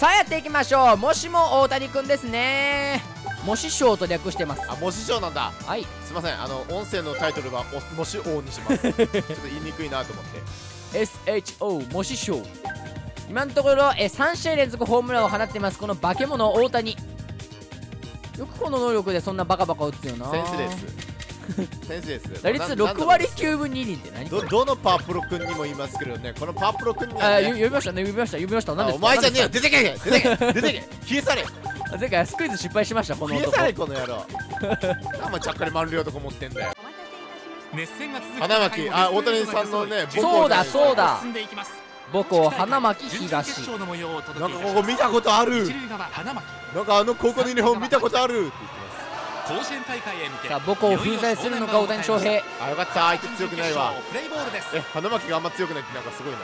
さあやっていきましょう。もしも大谷くんですね。もし賞と略してます。あ、もし賞なんだ。はい、すいません、音声のタイトルは「もし王」にします。ちょっと言いにくいなと思って SHO もし賞。今のところ3試合連続ホームランを放ってます、この化け物大谷。よくこの能力でそんなバカバカ打つよな。センスです。先生です。打率6割9分2厘って何？どのパープロ君にも言いますけどね、このパープロ君にはね、呼びましたね、呼びました、呼びました。なんでお前じゃねえよ、出てけ、出てけ、出てけ、消え去れ。前回スクイズ失敗しました、この男。消え去れ、この野郎。なんかちゃっかり丸領とか持ってんだよ。熱戦が続く。花巻、あ、大谷さんのね、そうだ、そうだ。母校花巻東。なんかここ見たことある。なんか高校のユニフォーム見たことある。甲子園大会へ向けさあ母校を粉砕するのか大谷翔平。あ、よかった、相手強くないわ。花巻があんま強くないってなんかすごいな。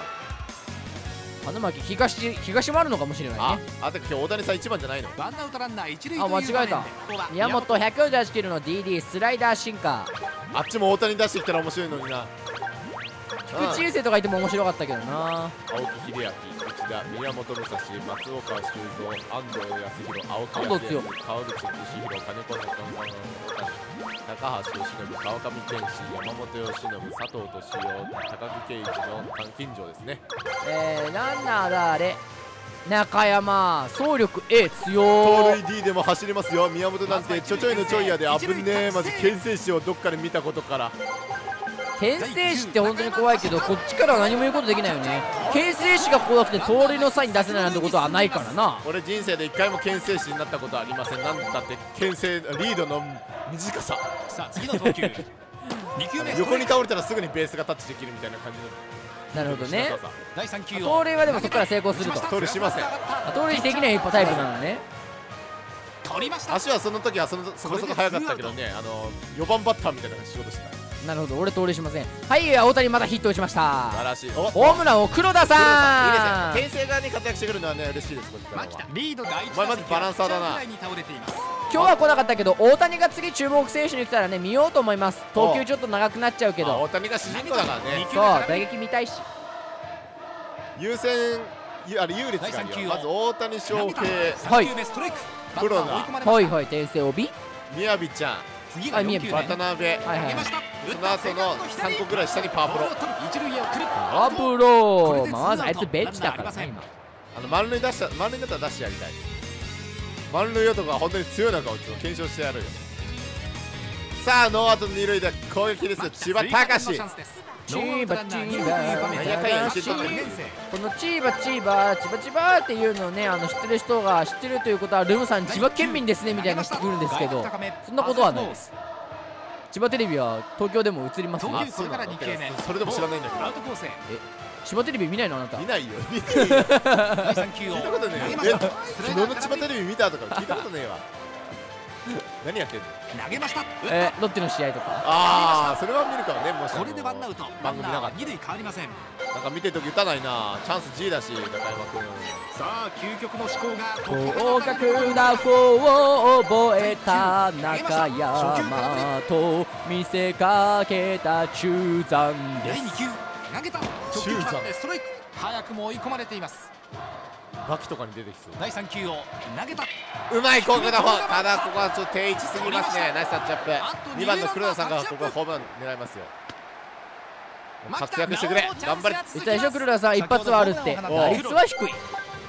花巻東もあるのかもしれないね。あ、だって今日大谷さん1番じゃないの。あ、間違えた。宮本148キロの DD スライダーシンカー。あっちも大谷出してきたら面白いのにな。菊池雄星とかいても面白かったけどな。青木秀明、内田、宮本武蔵、松岡修造、安藤康弘、青木康弘、川口義弘、金子隆之、高橋由伸、川上健志、山本由伸、佐藤俊雄、高木圭一の3金城ですね。ランナーだあれ中山、走力 A 強ー。盗塁 D でも走りますよ。宮本なんてちょちょいのちょいやで危ねえ。まず牽制士をどっかで見たことから。牽制士って本当に怖いけど、こっちからは何も言うことできないよね。牽制士が怖くて盗塁のサイン出せないなんてことはないからな。俺人生で一回も牽制士になったことはありません。なんだって牽制リードの短さ。さあ次の投球。横に倒れたらすぐにベースがタッチできるみたいな感じの。なるほどね。盗塁はでもそこから成功すると。盗塁しません。盗塁できないタイプなのね。足はその時はそこそこ速かったけどね、4番バッターみたいな仕事してた。なるほど、俺盗塁しません。はい、大谷またヒット打ちました。素晴らしい。ホームランを黒田さん。いいですね、牽制側に活躍してくるのはね、嬉しいです。こっちからはお前まずバランサーだな。今日は来なかったけど、大谷が次注目選手に来たらね、見ようと思います。投球ちょっと長くなっちゃうけど、大谷が主人公だからね。そう、打撃見たいし、優先あれ優劣があるよ。まず大谷翔平、はい黒田、はいはい、転生帯宮城ちゃん、渡辺、その後の3個ぐらい下にパワプロ。パワプロ、まずあいつベンチだからね。満塁だったら出してやりたい。満塁男が本当に強いのかを検証してやるよ。さあノーアウト2塁で攻撃ですよ、千葉隆史。この千葉っていうのをね、知ってる人が知ってるということは、ルムさん千葉県民ですねみたいな人来るんですけど、そんなことはないです。千葉テレビは東京でも映りますね。それでも知らないんだけど、千葉テレビ見ないのあなた。見ないよ、見てるよ。聞いたことねえよ。昨日の千葉テレビ見たとか聞いたことねえわ。何やってんの。ロッテの試合とか。ああ、それは見るからね。もしこれでワンアウト。番組なかった。二塁変わりません。なんか見てるとき打たないな。チャンス G だし、高山君。さあ究極の思考が。広角なフォーを覚えた中山と見せかけた中山です。第2球投げた。中山でストライク。早くも追い込まれています。バキとかに出てきそう。第3球を投げた。うまい広角打法。ただここはちょっと定位置すぎますね。ナイスタッチアップ。2番の黒田さんがここはホームラン狙いますよ。活躍してくれ、頑張れ。言ったでしょ、黒田さん一発はあるって。打率は低い、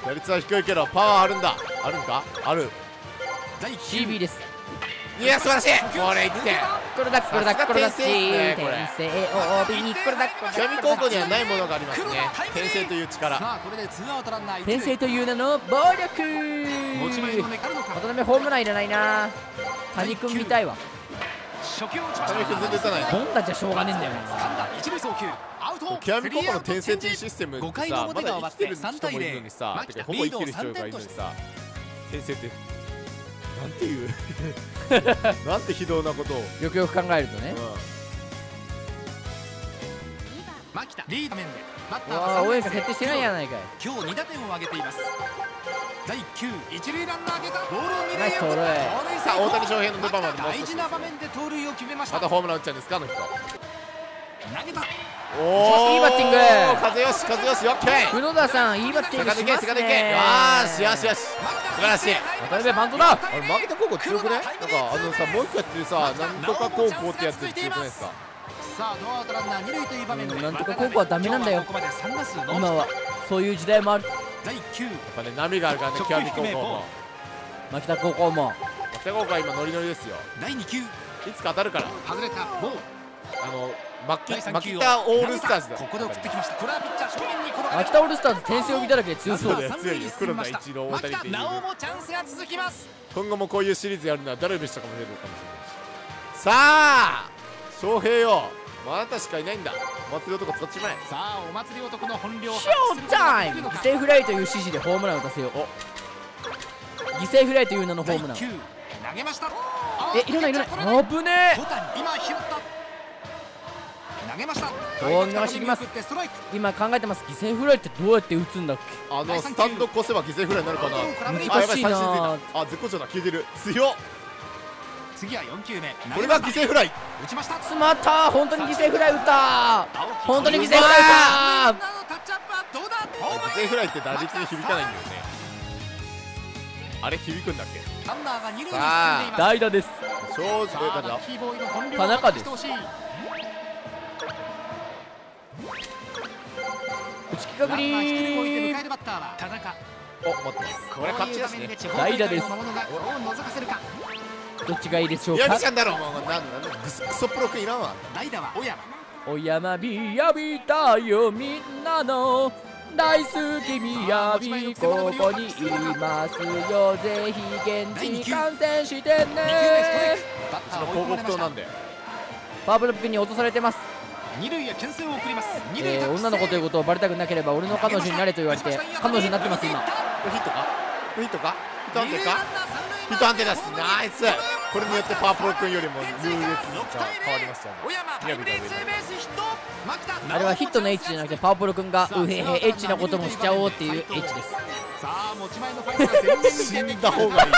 打率は低いけどパワーあるんだ。あるんか、ある。 CB です。いや素晴らしい。これ1点。ちなみに高校にはないものがありますね、転生という力。転生という名の暴力。渡辺ホームランいらないな。谷君みたいわ。渡辺君全然打たない。どんだじゃしょうがねえんだよ。極み高校の転生というシステムってさ、まだ生きてる人もいるのにさ、ほぼ生きてる人がいるのにさ、転生ってなんていうなんて非道なことをよくよく考えるとね。応援が徹底してないやないかい。今日2打点を挙げています。第9、一塁ランナー上げた。ボールを2塁へ送った。さあ大谷翔平の出番まで大事な場面で盗塁を決めました。またホームラン打っちゃうんですかあの人。投げた。いいバッティング。風よし風よし、オッケー。黒田さんいいバッティングしますね。よしよし、素晴らしい。渡辺バントだ。負けた高校強くない？なんかさ、もう一個やってるさ、なんとか高校ってやつ強くないですか？さあ、ノーアウトランナー二塁という場面で、なんとか高校はダメなんだよ。今はそういう時代もある。第9。やっぱね、波があるからね、極み高校も。牧田高校も。牧田高校は今ノリノリですよ。第2球。いつか当たるから。外れた。もう。牧田オールスターズだ。ここで送ってきました。これはピッチャー正面に転がる。牧田オールスターズ点数を見ただけで強そうだよ。強いよ。黒田一郎、大谷っていう。なおもチャンスが続きます。今後もこういうシリーズやるのはダルビッシュとかも出るかもしれない。さあ、翔平よ。またしかいないんだ。お祭り男使っちまえ。さあ、お祭り男の本領。ショータイム。犠牲フライという指示でホームランを出せよ。犠牲フライという名のホームラン。投げました。え、いらないいらない。危ねえ。今拾った。投げました。見逃してきます。今考えてます。犠牲フライってどうやって打つんだっけ？スタンド越せば犠牲フライになるかな。難しいな。絶好調だ。消えてる。強っ。次は4球目。これは犠牲フライ。打ちました。詰まった。本当に犠牲フライ打った。本当に犠牲フライ打った。犠牲フライって打撃に響かないんだよね。あれ響くんだっけ？さあ、代打です。田中です。打ち気確認。お、待ってます。これ勝ちですね。代打です。どっちがいいでしょうか。ヤビちゃんだろう。クソプロ君いらんわ。代打は小山。小山びやびだよみんなの大好きみやび、ここにいますよ。ぜひ現地観戦してね。バッターの広告塔なんで。パープル君に落とされてます。二塁へ牽制を送ります。女の子ということをバレたくなければ俺の彼女になれと言われて彼女になってます。今ヒットかヒットかヒット安定かヒット安定だし、ナイス。これによってパープル君よりも優越が変わりましたね。あれはヒットの H じゃなくてパープル君がうへへエッチなこともしちゃおうっていう H です。死んだ方がいい。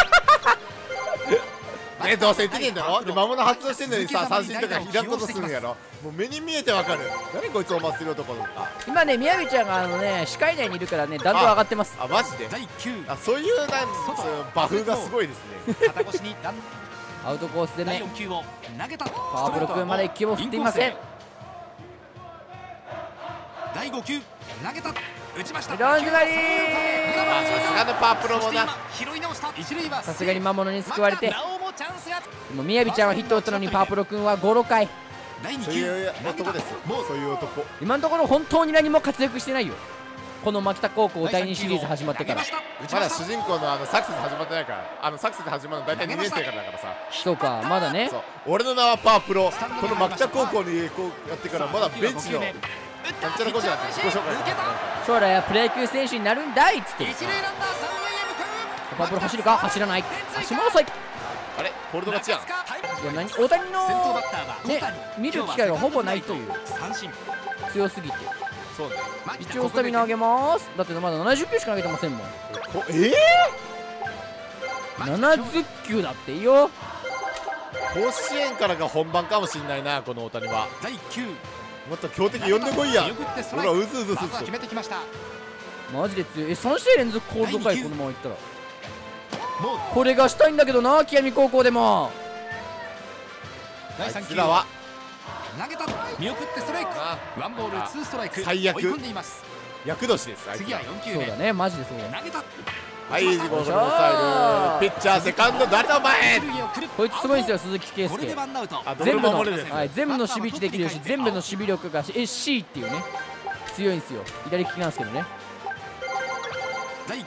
どうせ言ってねえんだろ。で魔物発動してんのにさ、三振とか開くことするんやろ。もう目に見えてわかる。何こいつお祭り男とか。今ね、みやびちゃんが視界内にいるからね、弾道上がってます。あ、マジで。あ、そういうなんバフがすごいですね。肩越しにアウトコースでね。パープル君まだ1球も振っていません。第5球投げた。打ちました。ロングバリー。さすがのパープルもな。さすがに魔物に救われて。もうみやびちゃんはヒットを打ったのにパープル君は5、6回。そういう男です。もうそういう男。今のところ本当に何も活躍してないよ。この牧田高校第2シリーズ始まってから。まだ主人公のサクセス始まってないから。サクセス始まるの大体2年生からだからさ。そうか、まだね。俺の名はパープロ。この牧田高校にやってからまだベンチの。なんちゃらこじゃなくて自己紹介してます。将来はプロ野球選手になるんだいっつって。パープロ走るか走らない。走りなさい。あれポルトガチやん。大谷のね見る機会がほぼないという。強すぎて。そうね。一応スタミナ上げます。だってまだ70球しか投げてませんもん。70球だってよ。甲子園からが本番かもしれないなこの大谷は。第9。また強敵呼んでこいや。ほらうずうずする。決めてきました。マジで強い。3試合連続コールド回このままいったら。これがしたいんだけどな、清見高校でも。第3球は投げた。見送ってストライク。ワンボールツーストライク。最悪。追い込んでいます。厄年です。次は4球目。そうだね、マジでそうだね。投げた。はい、ゴールのサイド。ピッチャーセカンド誰だお前。こいつすごいんですよ、鈴木圭介。全部の守備位置できるし、全部の守備力が SC っていうね、強いんですよ。左利きなんですけどね。第9。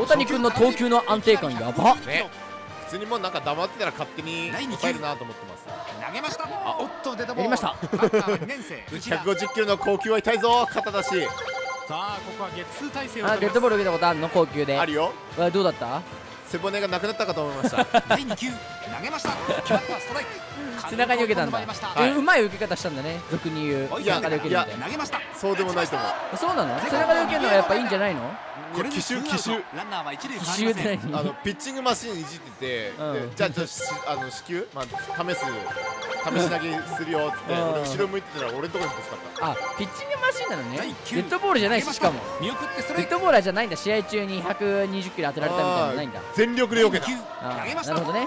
大谷君の投球の安定感やばっ。普通にもうなんか黙ってたら勝手に抑えるなと思ってます。投げました。あ、おっと出た。やりました。150キロの高級は痛いぞ。肩出し。さあここはゲッツー体勢を。あ、デッドボール受けたことあるの高級で。あるよ。どうだった？背骨がなくなったかと思いました。第2球投げました。決まったストライク。背中に受けたんだ。うまい受け方したんだね。俗に言う。いや投げました。そうでもないと思う。そうなの？背中で受けるのがやっぱいいんじゃないの？これ奇襲奇襲って何？ピッチングマシーンいじってて、じゃあちょっと四球試し投げするよって俺後ろ向いてたら俺のとこにぶつかった。あ、ピッチングマシーンなのね。デッドボールじゃないし、しかもデッドボールじゃないんだ。試合中に120キロ当てられたみたいなないんだ。全力でよけた。なるほどね。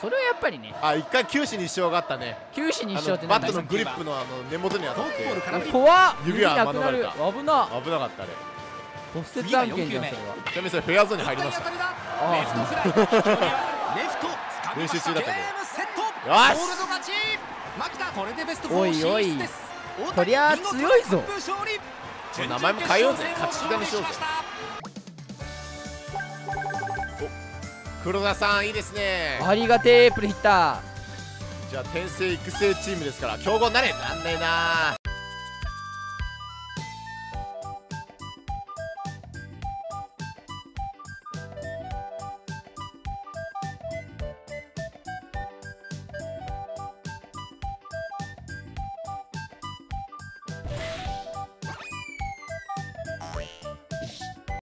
それはやっぱりね、あ、一回九死に一生があったね。九死に一生ってバットのグリップの根元に当たって怖っ、指がなくなる。危なかったね。骨折案件じゃんそれは。ちなみにそれフェアゾーンに入りました。練習中だったけど。よし、おいおい、こりゃ強いぞ。名前も変えようぜ、勝ち刻みしようぜ。黒田さんいいですね。ありがてープレヒッター。じゃあ転生育成チームですから強豪になれ。なんねえな。